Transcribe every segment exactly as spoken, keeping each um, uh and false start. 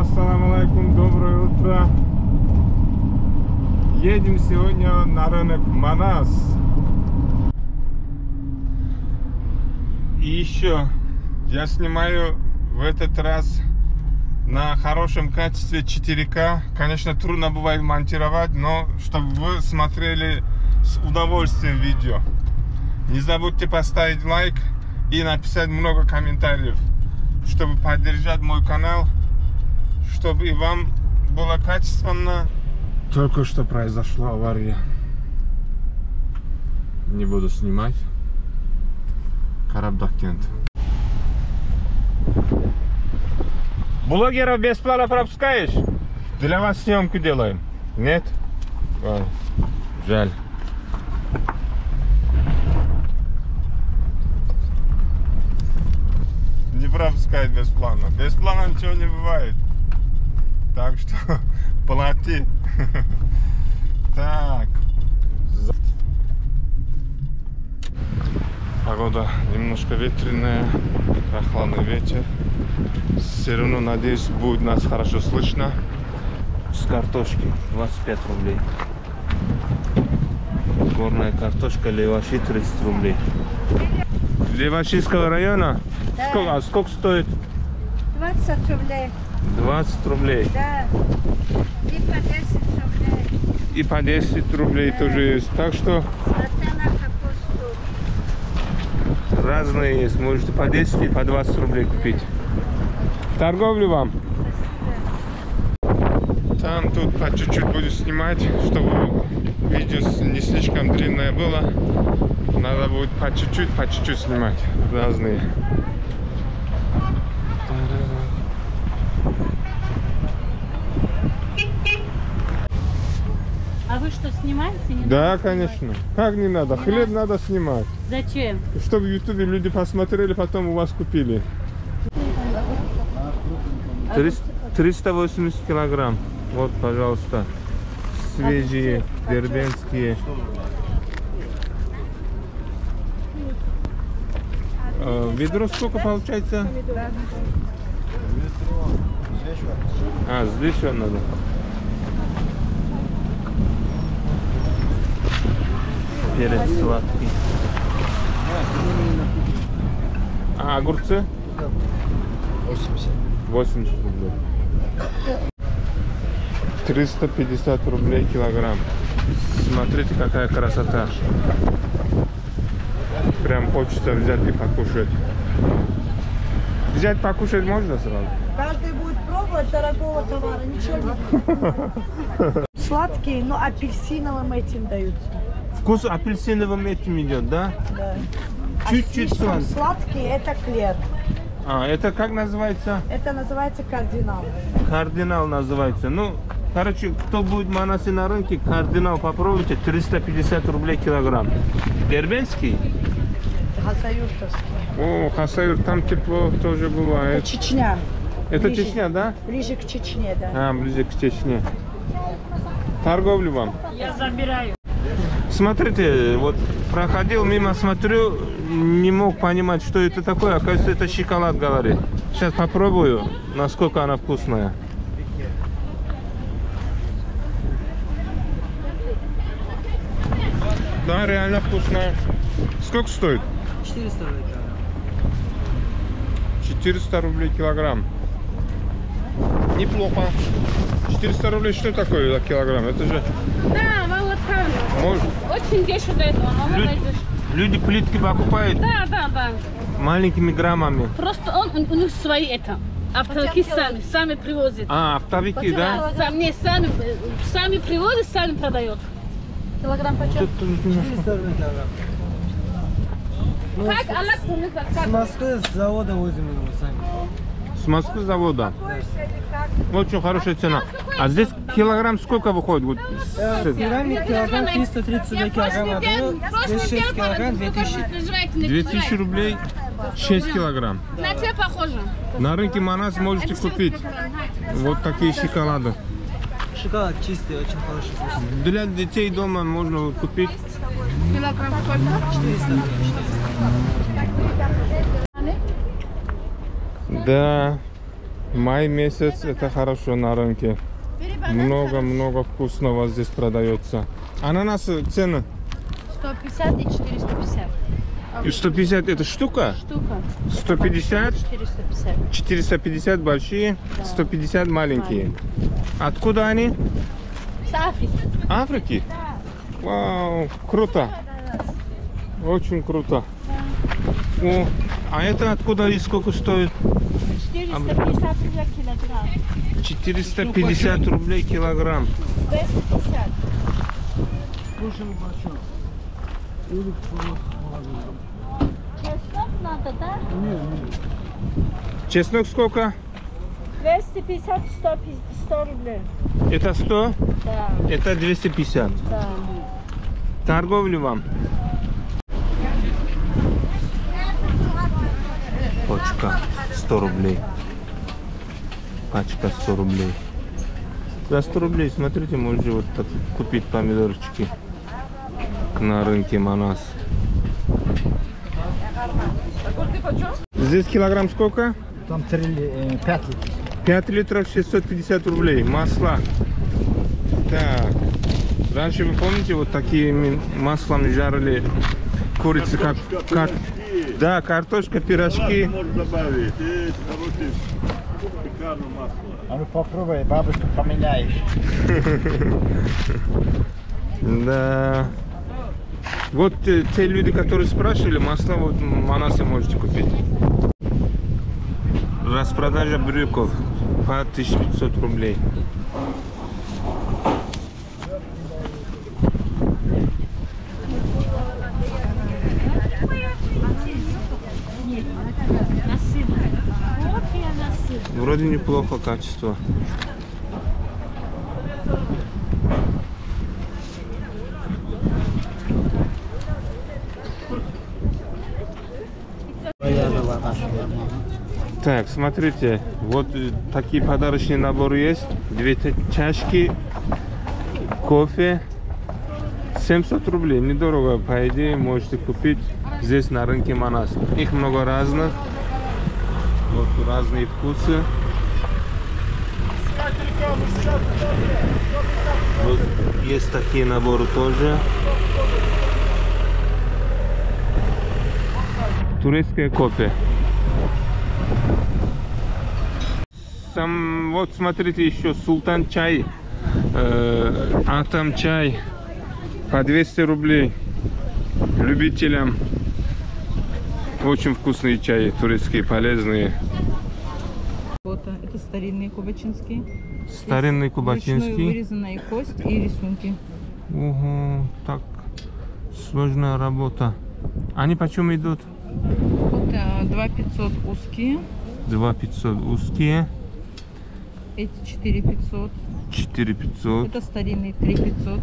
Ассаламу алейкум, доброе утро. Едем сегодня на рынок Манас. И еще я снимаю в этот раз на хорошем качестве четыре ка. Конечно, трудно бывает монтировать, но чтобы вы смотрели с удовольствием видео. Не забудьте поставить лайк и написать много комментариев, чтобы поддержать мой канал, чтобы и вам было качественно. Только что произошла авария. Не буду снимать. Карабудахкент. Блогеров бесплатно пропускаешь? Для вас съемку делаем. Нет? Ой, жаль. Не пропускай бесплатно. Бесплатно ничего не бывает. Так что плати. Так. Погода немножко ветреная, прохладный ветер. Все равно, надеюсь, будет нас хорошо слышно. С картошки двадцать пять рублей. Горная картошка Леваши тридцать рублей. Левашинского района? Да. Сколько, а сколько стоит? двадцать рублей. двадцать рублей? Да. И по десять рублей. И по десять рублей, да, тоже есть. Так что... разные есть, можете по десять и по двадцать рублей купить. Торговлю вам. Там тут по чуть-чуть буду снимать, чтобы видео не слишком длинное было. Надо будет по чуть-чуть, по чуть-чуть снимать. Разные. А вы что, снимаете? Не да, конечно. Снимать? Как не надо? Не Хлеб надо. надо снимать. Зачем? Чтобы в ютубе люди посмотрели, потом у вас купили. триста восемьдесят килограмм. Вот, пожалуйста. Свежие, дербенские. А, ведро сколько получается? А, здесь еще надо. Перец сладкий. А огурцы? восемьдесят. восемьдесят рублей. триста пятьдесят рублей килограмм. Смотрите, какая красота. Прям хочется взять и покушать. Взять покушать можно сразу? Каждый будет пробовать дорогого товара, ничего нет. Сладкие, но апельсиновым этим даются. Вкус апельсиновым этим идет, да? Да. Чуть-чуть а сладкий, это клет. А, это как называется? Это называется кардинал. Кардинал называется. Ну, короче, кто будет в Манасе на рынке, кардинал попробуйте, триста пятьдесят рублей килограмм. Дербенский? Хасаюртовский. О, Хасаюрт, там тепло тоже бывает. Это Чечня. Это ближе, Чечня, да? Ближе к Чечне, да. А, ближе к Чечне. Торговлю вам. Я забираю. Смотрите, вот проходил мимо, смотрю, не мог понимать, что это такое. Оказывается, это шоколад, говорит. Сейчас попробую, насколько она вкусная. Да, реально вкусная. Сколько стоит? четыреста рублей килограмм. четыреста рублей килограмм. Неплохо. четыреста рублей, что такое за килограмм? Это же... Да, молодца. Может... Очень дешево до этого, но Лю... Люди плитки покупают? Да, да, да. Маленькими граммами. Просто он, у них свои это. Оптовики сами, сами привозят. А, оптовики, да? Да, сам, не, сами, сами привозят, сами продают. Килограмм почем? четыреста рублей килограмм. Ну, как, с, Аллах, у них, как? С Москвы, с завода возим его сами. С Москвы завода. Очень хорошая цена. А здесь килограмм сколько выходит? Килограмм триста тридцать рублей килограмм. Здесь шесть килограмм, две тысячи. две тысячи рублей, шесть килограмм. На тебя похоже. На рынке Манас можете купить вот такие шоколады. Шоколад чистый, очень хороший. Для детей дома можно купить. Килограмм сколько? четыреста. Да, Май месяц, это хорошо на рынке. Много-много вкусного здесь продается. Ананасы, цены? сто пятьдесят и четыреста пятьдесят. И сто пятьдесят это штука? Штука. сто пятьдесят? четыреста пятьдесят. четыреста пятьдесят большие, да. сто пятьдесят маленькие. Да. Откуда они? С Африки. Африки? Да. Вау, круто. Да. Очень круто. Да. О, а это откуда и сколько стоит? четыреста пятьдесят рублей килограмм. четыреста пятьдесят рублей килограмм. двести пятьдесят. Слушай, большой. Или чеснок надо, да? Нет, нет. Чеснок сколько? двести пятьдесят, сто рублей. Это сто? Да. Это двести пятьдесят? Да. Торговлю вам. Пачка сто рублей. Пачка сто рублей. За сто рублей, смотрите, можете вот так купить помидорчики на рынке Манас. Здесь килограмм сколько? Там пять литров. пять литров, шестьсот пятьдесят рублей. Масло. Так. Раньше, вы помните, вот такими маслом жарили курицы, как... как... Да, картошка, пирожки. А ну попробуй, бабушку поменяешь. Да. Вот те, те люди, которые спрашивали, масло вот Манаса можете купить. Распродажа брюков по тысяче пятьсот рублей. Вроде неплохо качество. Так, смотрите, вот такие подарочные наборы есть. Две чашки кофе. семьсот рублей, недорого, по идее, можете купить здесь на рынке Манас. Их много разных. Вот разные вкусы. Вот есть такие наборы тоже. Турецкое кофе. Там, вот смотрите, еще султан чай, э, атам чай по двести рублей любителям. Очень вкусные чаи, турецкие, полезные. Это старинный кубачинский. Старинный кубачинский. Ручной вырезанная кость и рисунки. Угу, так сложная работа. Они почему идут? Вот два пятьсот узкие. два пятьсот узкие. Эти четыре пятьсот. четыре пятьсот. Это старинный три пятьсот.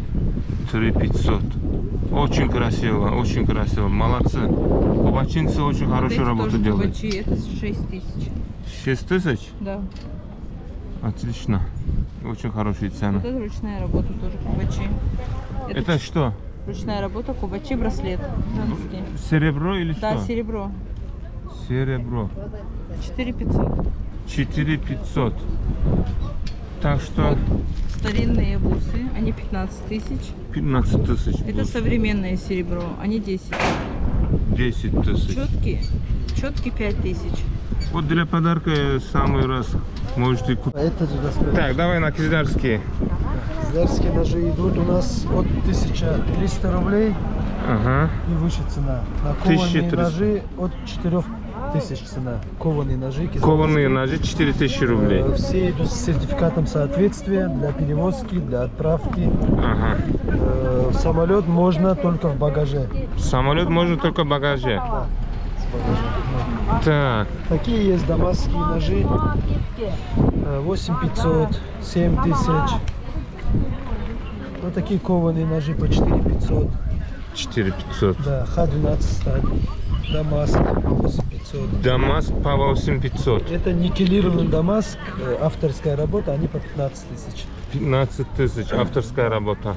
три пятьсот. Очень красиво, очень красиво. Молодцы. Кубачинцы очень вот хорошую работу делают. Кубачи, это шесть тысяч. шесть тысяч? Да. Отлично. Очень хорошие цены. Вот это ручная работа тоже кубачи. Это, это что? Ручная работа кубачи, браслет женский. Серебро или да, что? Да, серебро. Серебро. четыре пятьсот. четыре пятьсот. Так что... Вот старинные бусы, они пятнадцать тысяч. пятнадцать тысяч. Это бусы. Современное серебро, они десять. десять тысяч. Четкие, четкие пять тысяч. Вот для подарка самый раз можете купить. Это так, давай на Кизлярские. Кизлярские даже идут у нас от тысячи трёхсот рублей. Ага. И выше цена. На кованые ножи от четырёх тысяч цена. Кованые ножи. Кованые ножи четыре тысячи рублей. Все идут с сертификатом соответствия для перевозки, для отправки. Ага. Э, самолет можно только в багаже. Самолет можно только в багаже. Да, в багаже. Так. Такие есть дамасские ножи. восемь тысяч пятьсот, семь тысяч. Вот такие кованые ножи по четыре тысячи пятьсот. четыре тысячи пятьсот. Да, ха двенадцать сталь. Дамаск по восемь тысяч пятьсот. Дамаск по восемь тысяч пятьсот. Это никелированный Дамаск, авторская работа, они по пятнадцать тысяч. пятнадцать тысяч, авторская работа.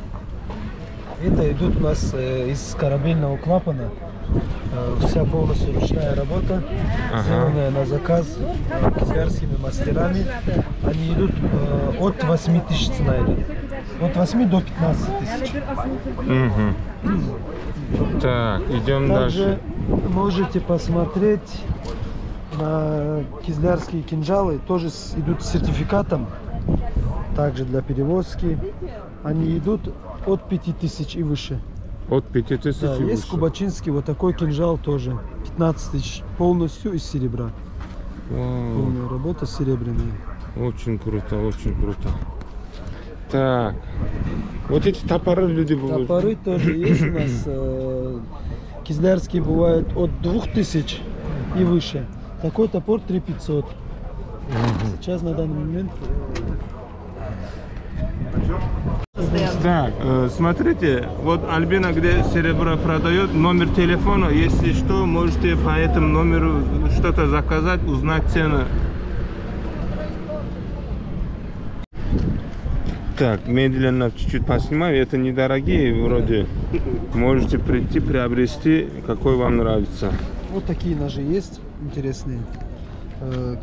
Это идут у нас из корабельного клапана. Вся полностью ручная работа, ага. сделанная на заказ кизлярскими мастерами. Они идут э, от восьми тысяч цена идет. От восьми до пятнадцати тысяч. Угу. Так, идем дальше. Можете посмотреть на кизлярские кинжалы. Тоже с, идут с сертификатом. Также для перевозки. Они идут от пяти тысяч и выше. От пяти тысяч, да, и есть выше. Кубачинский вот такой кинжал тоже. пятнадцать тысяч. Полностью из серебра. Вау. Полная работа серебряная. Очень круто, очень круто. Так. Вот эти топоры люди бывают. Топоры тоже есть у нас. Э, кизлярские бывают от двух тысяч и выше. Такой топор три тысячи пятьсот. Угу. Сейчас на данный момент... Так, смотрите, вот Альбина, где серебро продает, номер телефона, если что, можете по этому номеру что-то заказать, узнать цену. Так, медленно чуть-чуть поснимаю, это недорогие вроде, можете прийти, приобрести, какой вам нравится. Вот такие ножи есть, интересные,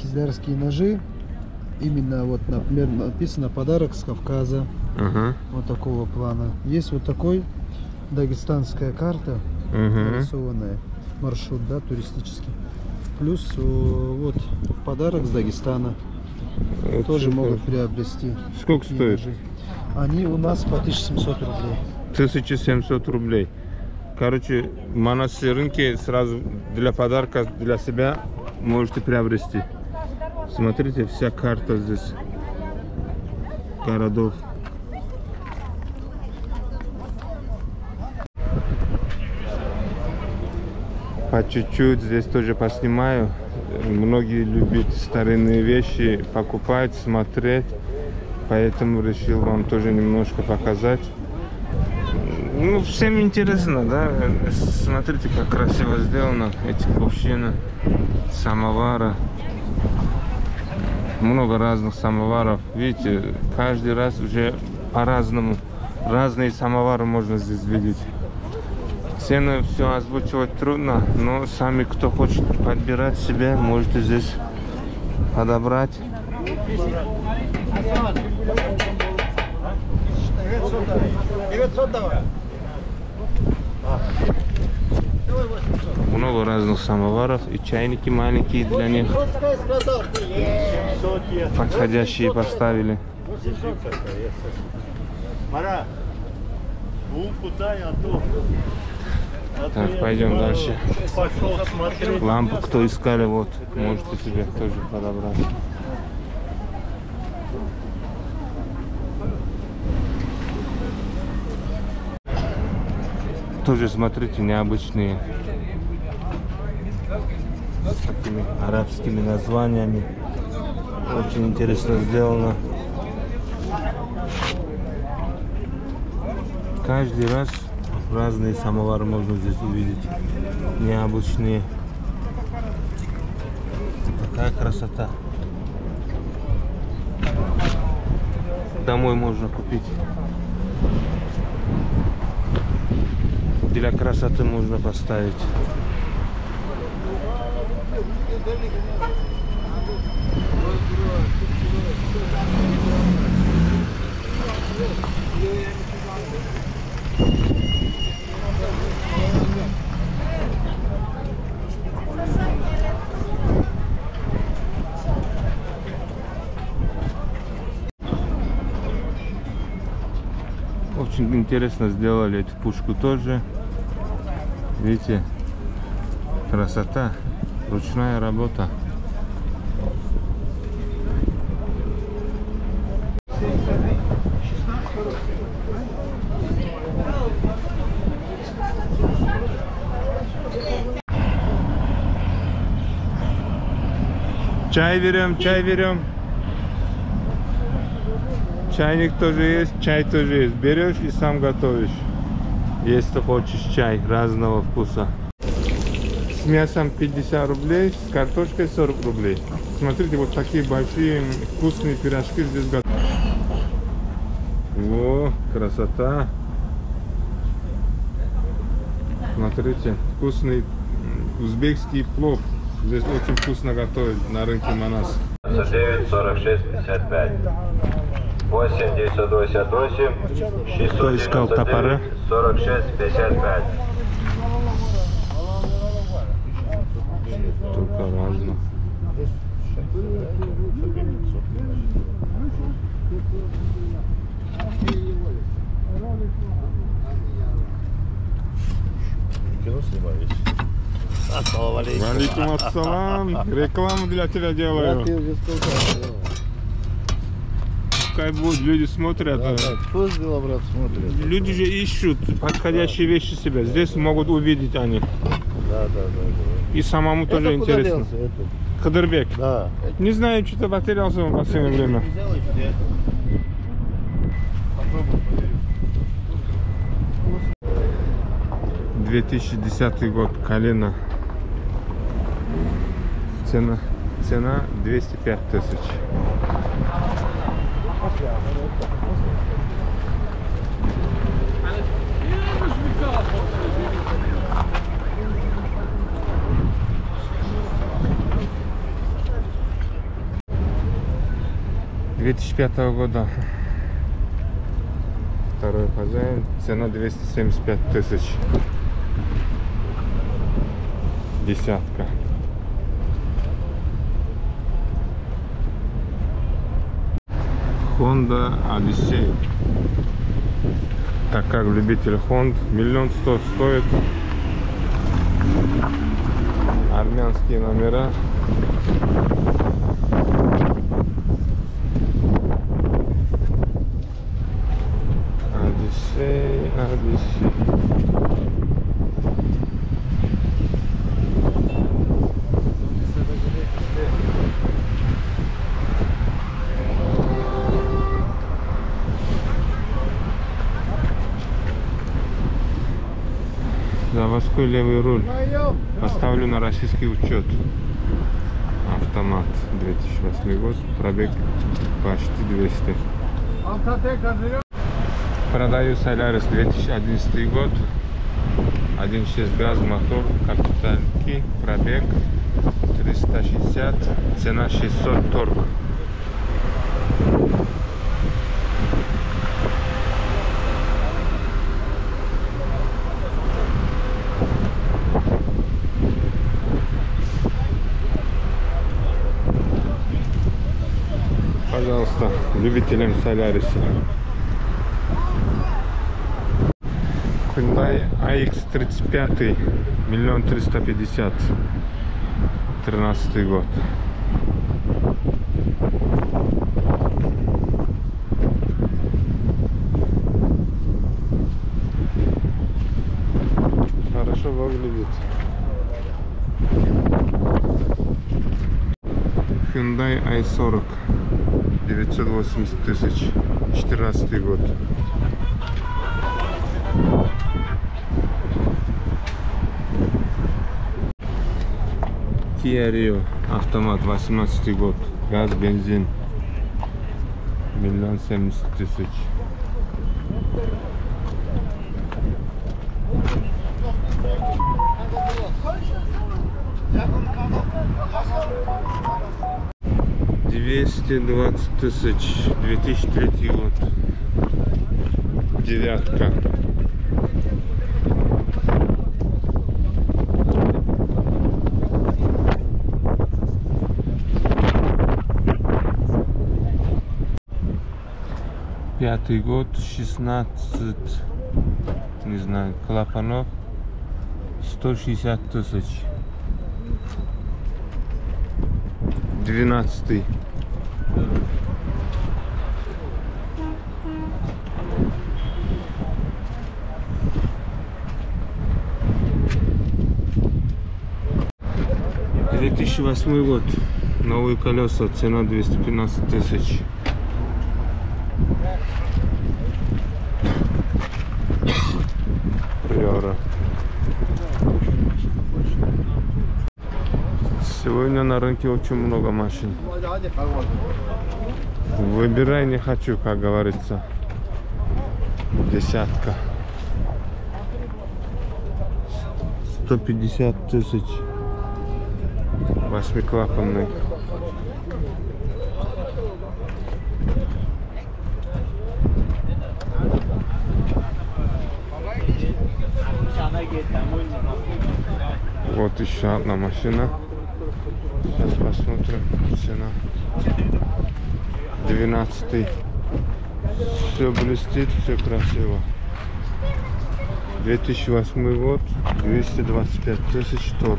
кизлярские ножи. Именно вот, например, написано «Подарок с Кавказа», uh-huh. вот такого плана. Есть вот такой дагестанская карта, uh-huh. нарисованная, маршрут, да, туристический. Плюс вот подарок с Дагестана, это тоже супер. Могут приобрести. Сколько стоит? Ножи. Они у нас по тысяче семисот рублей. тысяча семьсот рублей. Короче, Манас рынки сразу для подарка для себя можете приобрести. Смотрите, вся карта здесь городов. По чуть-чуть здесь тоже поснимаю. Многие любят старинные вещи покупать, смотреть. Поэтому решил вам тоже немножко показать. Ну, всем интересно, да? Смотрите, как красиво сделано. Эти кувшины, самовары. Много разных самоваров, видите, каждый раз уже по-разному, разные самовары можно здесь видеть. Цены все озвучивать трудно, но сами, кто хочет подбирать себе, можете здесь подобрать. Много разных самоваров и чайники маленькие для них, подходящие поставили. Так, пойдем дальше. Лампу кто искали, вот, можете себе тоже подобрать. Тоже, смотрите, необычные, с такими арабскими названиями. Очень интересно сделано. Каждый раз разные самовары можно здесь увидеть. Необычные. Такая красота. Домой можно купить. Для красоты можно поставить. Очень интересно сделали эту пушку тоже. Видите, красота, ручная работа. Чай берем, чай берем. Чайник тоже есть, чай тоже есть. Берешь и сам готовишь. Если хочешь чай разного вкуса. С мясом пятьдесят рублей, с картошкой сорок рублей. Смотрите, вот такие большие вкусные пирожки здесь готовы. О, красота! Смотрите, вкусный узбекский плов. Здесь очень вкусно готовят на рынке Манас. девять сорок шесть пятьдесят пять восемь девятьсот восемьдесят восемь шестьсот девяносто девять Кто искал топоры? сорок шесть пятьдесят пять. Только важно. Кино снимались. Ассаламу алейкум. Алейкум ассалам. Рекламу для тебя делаю. Пускай будут, люди смотрят. Да, да. Пусть дела, брат, смотрят. Люди же ищут подходящие да. вещи себе. Здесь да, могут да. увидеть они. Да, да, да. И самому это тоже интересно. Кадырбек. Да. Не знаю, что-то потерялся в последнее время. две тысячи десятый год, Калина. Цена, цена двести пять тысяч. две тысячи пятого года. Второй хозяин. Цена двести семьдесят пять тысяч. Десятка. Honda Odyssey. Так как любитель Honda, миллион сто стоит. Армянские номера. Odyssey, Odyssey. Заводской левый руль. Поставлю на российский учет. Автомат. две тысячи восьмой год. Пробег почти двести. Продаю Солярис две тысячи одиннадцатый год. один и шесть газ, мотор, капитальки, пробег триста шестьдесят, цена шестьсот торг. Пожалуйста, любителям Соляриса. Hyundai ай икс тридцать пять, миллион триста пятьдесят, тринадцатый год. Хорошо выглядит. Hyundai ай сорок. девятьсот восемьдесят тысяч, четырнадцатый год. Киа Рио, автомат, восемнадцатый год, газ, бензин, миллион семьдесят тысяч. двести двадцать тысяч, две тысячи третий год, девятка. Пятый год, шестнадцать, не знаю, клапанов, сто шестьдесят тысяч. Двенадцатый. две тысячи восьмой год. Новые колеса. Цена двести пятнадцать тысяч. Приора. Сегодня на рынке очень много машин. Выбирай не хочу, как говорится. Десятка. сто пятьдесят тысяч. Восьмиклапанный. Вот еще одна машина. Сейчас посмотрим. Цена. двенадцатый. Все блестит, все красиво. две тысячи восьмой год. двести двадцать пять тысяч тонн.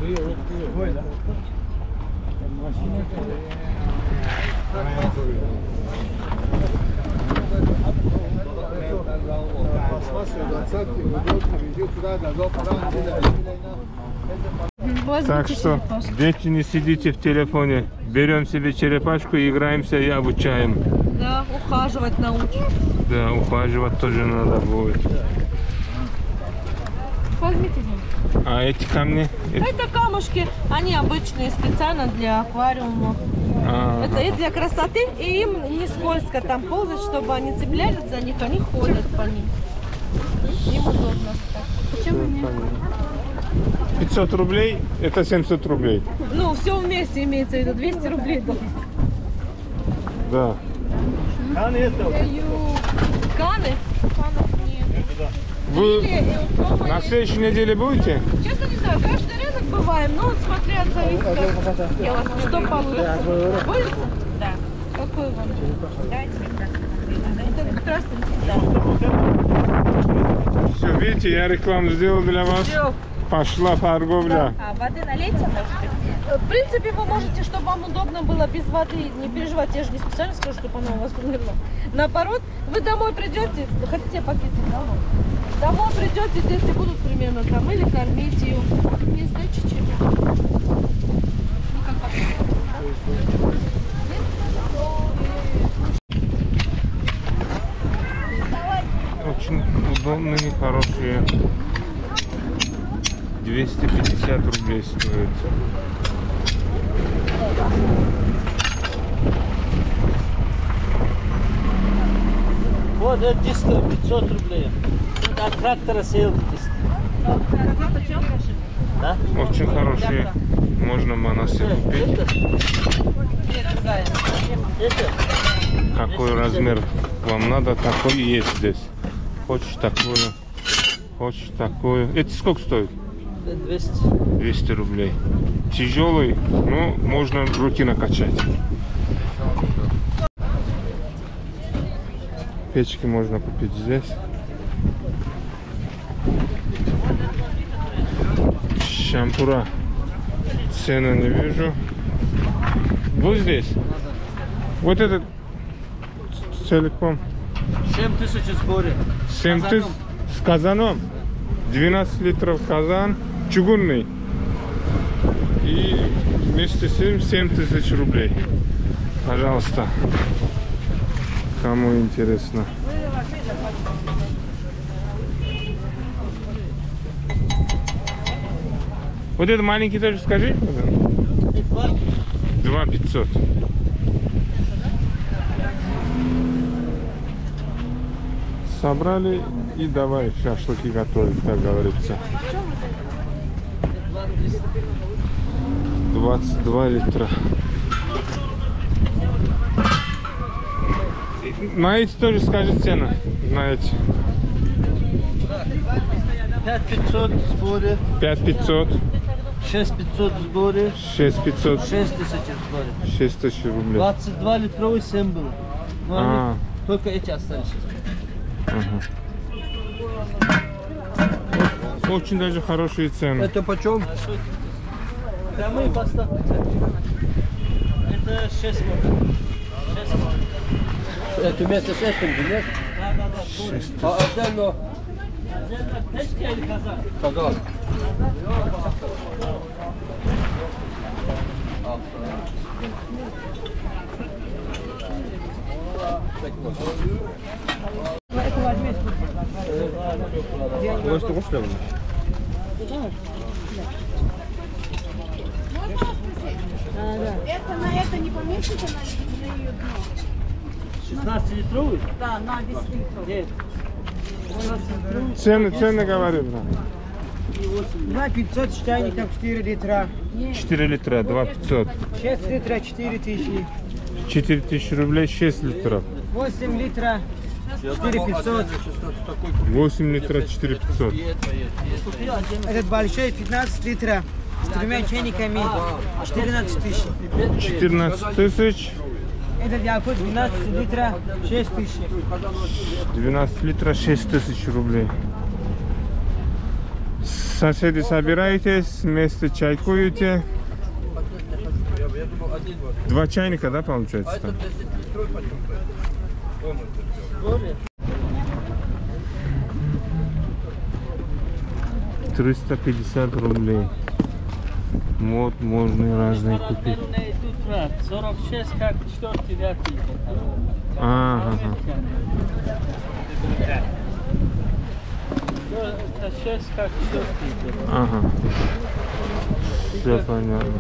Так что, дети, не сидите в телефоне. Берем себе черепашку, играемся и обучаем. Да, ухаживать научим. Да, ухаживать тоже надо будет. Возьмите. А эти камни? Это камушки, они обычные, специально для аквариумов. А-а-а. Это и для красоты, и им не скользко там ползать, чтобы они цеплялись за них, они ходят по ним. Им удобно. Почему нет? пятьсот рублей, это семьсот рублей. Ну, все вместе имеется в виду, двести рублей. Да. Да. Каны? Каны? Канов нет. Вы на следующей неделе будете? Честно не знаю, каждый рынок бываем, но смотря от зависит, что получится. Будет? Да. Какой вам? Это красный. Все, видите, я рекламу сделал для вас. Пошла торговля. Да. А воды налейте, может? В принципе, вы можете, чтобы вам удобно было без воды. Не переживайте, я же не специально скажу, чтобы она у вас умерла. Наоборот, вы домой придете, хотите попить домой. Домой придете, дети будут примерно там, или кормить ее. Не знаю, чуть-чуть. Ну, как потом. Очень удобные, хорошие. двести пятьдесят рублей стоит. Вот это диско пятьсот рублей. От трактора сел диск. Да? Очень хорошие. Можно манасе купить. Какой размер вам надо, такой есть здесь. Хочешь такую, хочешь такую. Это сколько стоит? двести рублей. Тяжелый, но можно руки накачать. Печки можно купить здесь. Шампура. Цену не вижу. Вот здесь. Вот этот целиком. семь тысяч с горя. семь тысяч с казаном. двенадцать литров казан. Чугунный. И вместе с ним семь тысяч рублей. Пожалуйста. Кому интересно. Вот это маленький тоже скажи. два пятьсот. Собрали и давай шашлыки готовить, как говорится. двадцать два литра. На эти тоже скажи цену. На эти. пять тысяч пятьсот в сборе. пять тысяч пятьсот. шесть тысяч пятьсот в сборе. шесть тысяч пятьсот. шесть тысяч в сборе. шесть тысяч рублей. двадцать два литровый семь был. Но а -а -а. Только эти остались. Ага. Очень даже хорошие цены. Это почем? Прямые поставки. Это шесть тысяч. Это вместе с этим, нет? Да, да, да. А отдельно. Течка или казан? Казан. Это на это не поместится, на ее дно. шестнадцать литровый? Да, на десять литров. Цены, цены говорим, да. два пятьсот, считай, там четыре литра. четыре литра, два пятьсот. шесть литра, четыре тысячи. четыре тысячи рублей, шесть литров. восемь литра, четыре пятьсот. восемь литра, четыре пятьсот. Этот большой, пятнадцать литра. С тремя чайниками, четырнадцать тысяч. четырнадцать тысяч. Это якут двенадцать литра, шесть тысяч. двенадцать литра, шесть тысяч рублей. Соседи, собираетесь, вместе чайкуете. Два чайника, да, получается? Там? триста пятьдесят рублей. Вот можно разные купить. сорок шесть, как четвертый ряд. Ага. сорок шесть, как четвертый. Ага. Все понятно.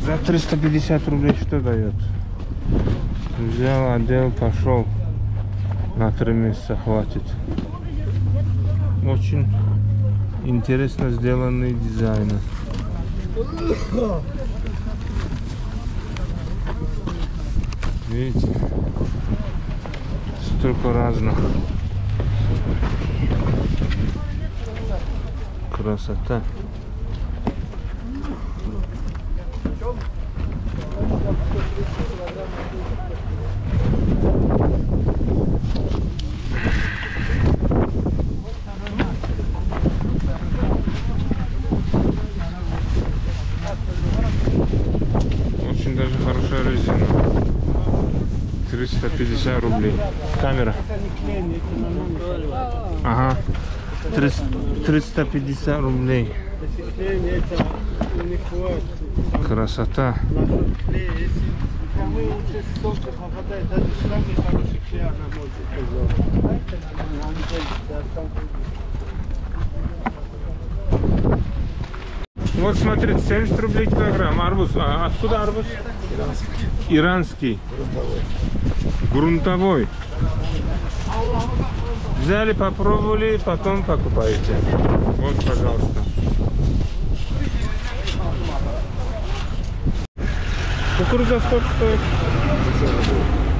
За триста пятьдесят рублей что дает? Взял, одел, пошел. На три месяца хватит. Очень интересно сделанный дизайн. Видите, столько разных. Красота. Очень даже хорошая резина. триста пятьдесят рублей. Камера. Ага. триста пятьдесят рублей. Красота. Вот смотрите, семьдесят рублей килограмм. Арбуз. А откуда арбуз? Иранский. Иранский. Грунтовой. Грунтовой. Взяли, попробовали, потом покупаете. Вот, пожалуйста. Кукуруза сколько стоит?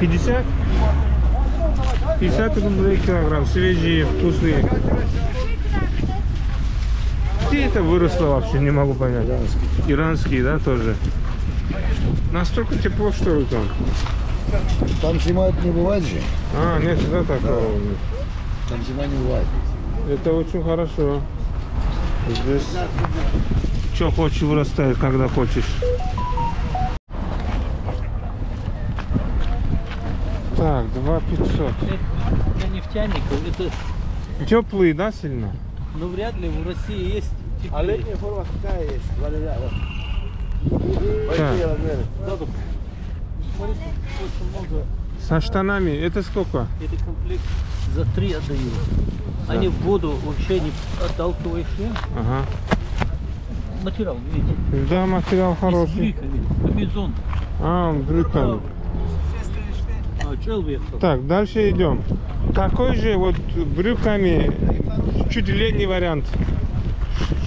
пятьдесят? пятьдесят рублей килограмм. Свежие, вкусные. Где это выросло вообще? Не могу понять. Иранские, да, тоже? Настолько тепло, что ли там? Там зима не бывает же. А, нет, сюда такого. Там зима не бывает. Это очень хорошо. Здесь что хочешь вырастает, когда хочешь. Так, два пятьсот. Это нефтяник. Это... Теплые, да, сильно? Ну, вряд ли. В России есть теплые. А летняя форма какая есть? Так. Со штанами. Это сколько? Это комплект за три отдаю. Да. Они в воду вообще не отталкиваешь. Ага. Материал, видите? Да, материал хороший. Комбинезон. А, брюка. Так, дальше идем. Такой же вот брюками, чуть летний вариант.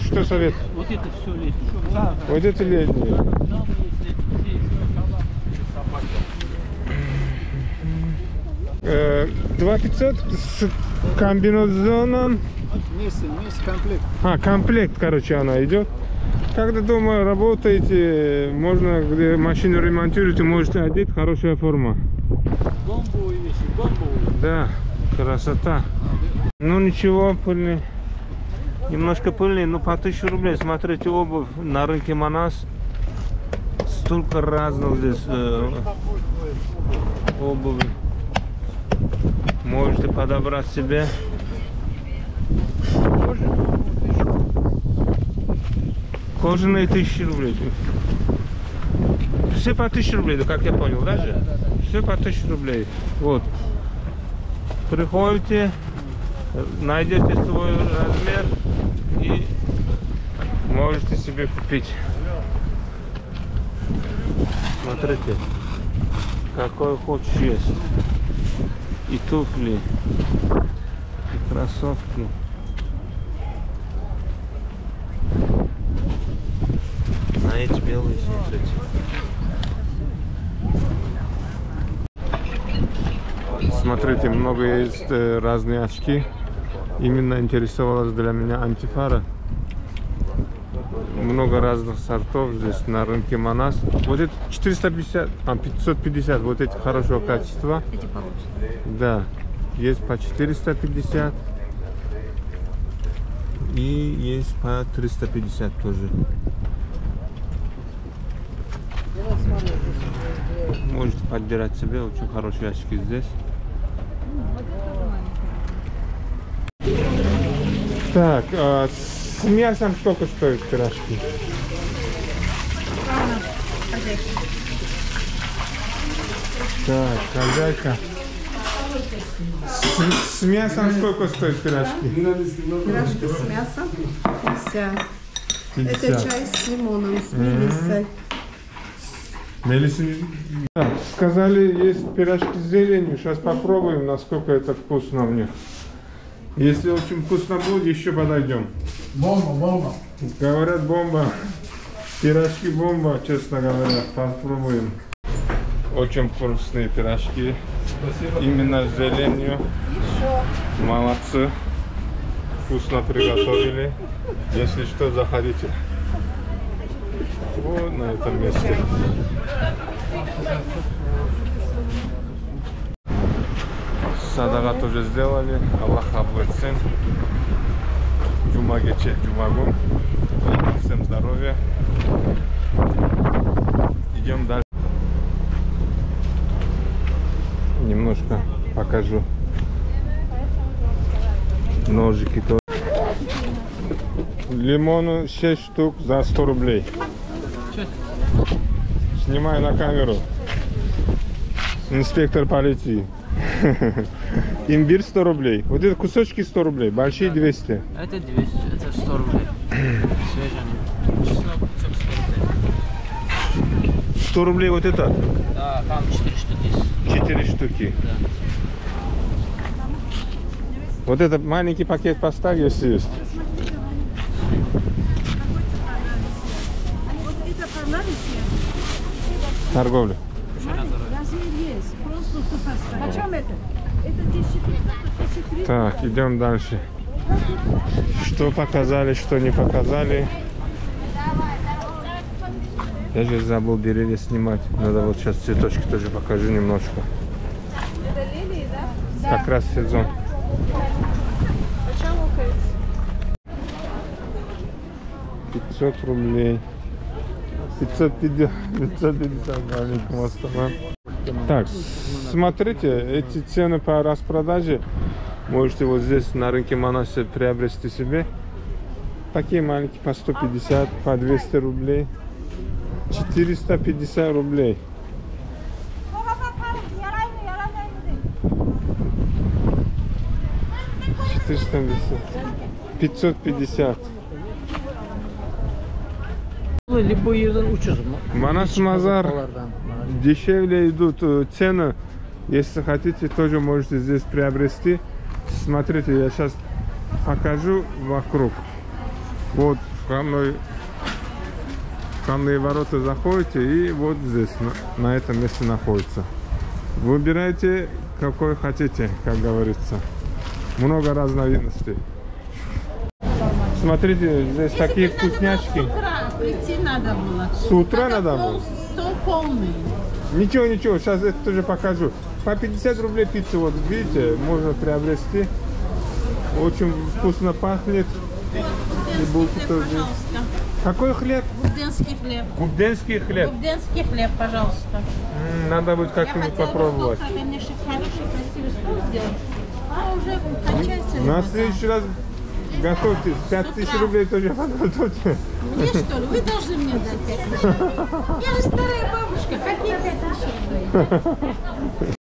Что совет? Вот это все летнее. Вот это летнее. два пятьсот с комбинезоном. Комплект. А, комплект, короче, она идет. Когда дома работаете, можно, где машину ремонтируете, можете одеть, хорошая форма. Бомбовые вещи, бомбовые. Да, красота. Ну ничего, пыльный. Немножко пыльный, но по тысяче рублей. Смотрите, обувь на рынке Манас. Столько разных здесь э, обуви. Можете подобрать себе. Кожаные тысячи рублей. Все по тысяче рублей, как я понял, даже? Да, да, да. Все по тысяче рублей. Вот. Приходите, найдете свой размер и можете себе купить. Смотрите, какой хочешь есть. и туфли, и кроссовки. А эти белые, смотрите. Смотрите, много есть разные очки. Именно интересовалась для меня антифара. Много разных сортов здесь на рынке Манас. Вот это четыреста пятьдесят, а пятьсот пятьдесят, вот эти хорошего качества. Эти получше. Да, есть по четыреста пятьдесят и есть по триста пятьдесят тоже. Можете подбирать себе, очень хорошие очки здесь. Так, а с мясом сколько стоит пирожки? Так, хозяйка. С, с мясом сколько стоит пирожки? Пирожки с мясом пятьдесят. пятьдесят. Это чай с лимоном, с мелиссой. Мелисса. Да, сказали, есть пирожки с зеленью. Сейчас попробуем, насколько это вкусно у них. Если очень вкусно будет, еще подойдем. Бомба, бомба. Говорят, бомба. Пирожки бомба, честно говоря. Попробуем. Очень вкусные пирожки. Спасибо. Именно с зеленью. Еще. Молодцы. Вкусно приготовили. Если что, заходите. Вот на этом месте. Садаға тоже сделали. Аллах қабыл етсін. Жума кече, жума күн. Всем здоровья. Идем дальше. Немножко покажу. Ножики тоже. Лимону шесть штук за сто рублей. Снимай на камеру. Инспектор полиции. Имбирь сто рублей. Вот это кусочки сто рублей, большие двести. Это двести, это сто рублей. Свежие. Чеснок сто рублей. сто рублей вот это? Да, там четыре штуки. четыре штуки. Да. Вот этот маленький пакет поставь, если есть. Торговля. Так, идем дальше. Что показали, что не показали. Я же забыл деревья снимать. Надо вот сейчас цветочки тоже покажу немножко. Как раз сезон. пятьсот рублей. пятьсот пятьдесят. Так, смотрите, эти цены по распродаже. Можете вот здесь на рынке Манасе приобрести себе. Такие маленькие по сто пятьдесят, по двести рублей. четыреста пятьдесят рублей. четыреста пятьдесят. пятьсот пятьдесят. Манас Мазар дешевле идут цены. Если хотите, тоже можете здесь приобрести. Смотрите, я сейчас покажу вокруг. Вот в храмные, в храмные ворота заходите и вот здесь, на, на этом месте находится. Выбирайте, какой хотите, как говорится. Много разновидностей. Смотрите, здесь если такие вкусняшки. Прийти надо было. С утра надо, надо было? Стол полный. Ничего, ничего, сейчас это тоже покажу. По пятьдесят рублей пиццу, вот видите, можно приобрести. Очень вкусно пахнет. Вот, и хлеб, какой хлеб? Губденский хлеб. Губденский хлеб? Губденский хлеб, пожалуйста. Надо будет как-нибудь попробовать. Я хотела бы стол, хороший, красивый стол сделать. А уже кончается. На следующий раз... Готовьтесь, пять тысяч рублей тоже подготовьте. Мне что ли? Вы должны мне дать пять тысяч. Я же старая бабушка, какие пять тысяч рублей?